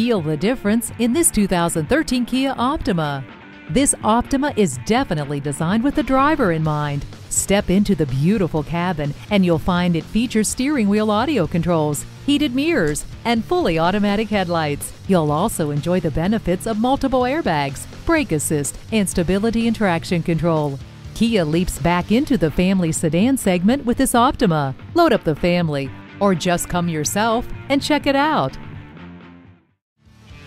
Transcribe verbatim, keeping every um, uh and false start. Feel the difference in this two thousand thirteen Kia Optima. This Optima is definitely designed with the driver in mind. Step into the beautiful cabin and you'll find it features steering wheel audio controls, heated mirrors, and fully automatic headlights. You'll also enjoy the benefits of multiple airbags, brake assist, and stability and traction control. Kia leaps back into the family sedan segment with this Optima. Load up the family, or just come yourself and check it out.